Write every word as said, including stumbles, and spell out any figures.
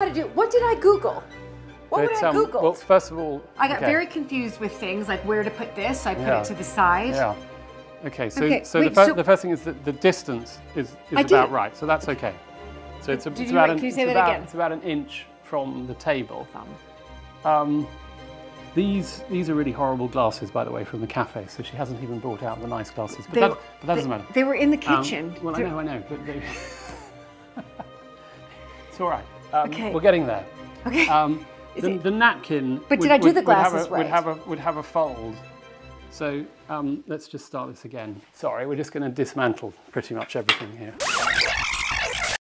To do. What did I Google? What but, would I um, Google? Well, first of all, I got okay. very confused with things like where to put this. So I put yeah. it to the side. Yeah. Okay. So, okay. so, Wait, the, fir so the first thing is that the distance is, is about right. So that's okay. So it's, a, it's about an, it's about, it's about an inch from the table. Um, these these are really horrible glasses, by the way, from the cafe. So she hasn't even brought out the nice glasses. But, they, that, but that doesn't they, matter. They were in the kitchen. Um, well, They're... I know, I know. But they... It's all right. Um, okay. We're getting there. Okay. Um, the, it... the napkin. But would, did I do would, the glasses would have a, right? Would have a would have a fold. So um, let's just start this again. Sorry, we're just going to dismantle pretty much everything here.